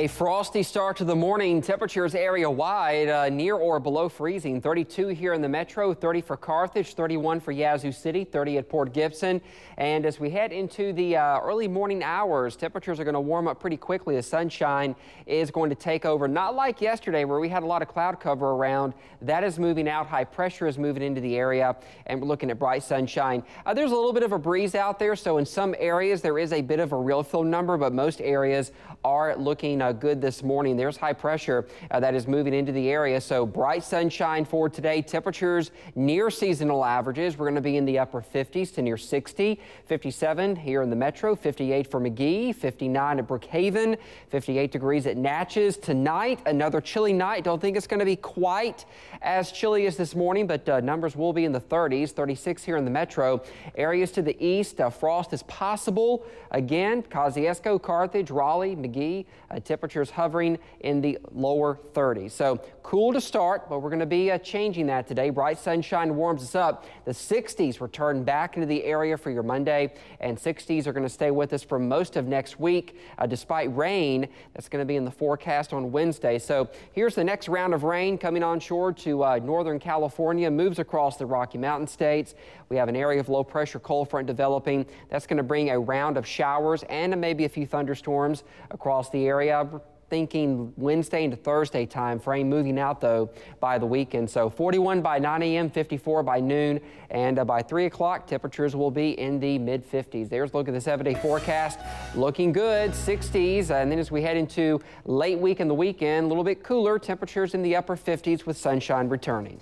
A frosty start to the morning. Temperatures area-wide near or below freezing. 32 here in the metro, 30 for Carthage, 31 for Yazoo City, 30 at Port Gibson. And as we head into the early morning hours, temperatures are going to warm up pretty quickly. The sunshine is going to take over. Not like yesterday where we had a lot of cloud cover around. That is moving out. High pressure is moving into the area, and we're looking at bright sunshine. There's a little bit of a breeze out there, so in some areas there is a bit of a real feel number, but most areas are looking good this morning. There's high pressure that is moving into the area, so bright sunshine for today. Temperatures near seasonal averages. We're going to be in the upper 50s to near 60, 57 here in the metro, 58 for McGee, 59 at Brookhaven, 58 degrees at Natchez. Tonight, another chilly night. Don't think it's going to be quite as chilly as this morning, but numbers will be in the 30s, 36 here in the metro. Areas to the east, frost is possible. Again, Kosciuszko, Carthage, Raleigh, McGee. Temperatures hovering in the lower 30s. So cool to start, but we're going to be changing that today. Bright sunshine warms us up. The 60s return back into the area for your Monday, and 60s are going to stay with us for most of next week, despite rain that's going to be in the forecast on Wednesday. So here's the next round of rain coming onshore to northern California, moves across the Rocky Mountain states. We have an area of low pressure cold front developing. That's going to bring a round of showers and maybe a few thunderstorms across the area. We're thinking Wednesday into Thursday time frame, moving out though by the weekend. So 41 by 9 a.m., 54 by noon, and by 3 o'clock temperatures will be in the mid 50s. There's a look at the 7-day forecast. Looking good, 60s, and then as we head into late week and the weekend, a little bit cooler, temperatures in the upper 50s with sunshine returning.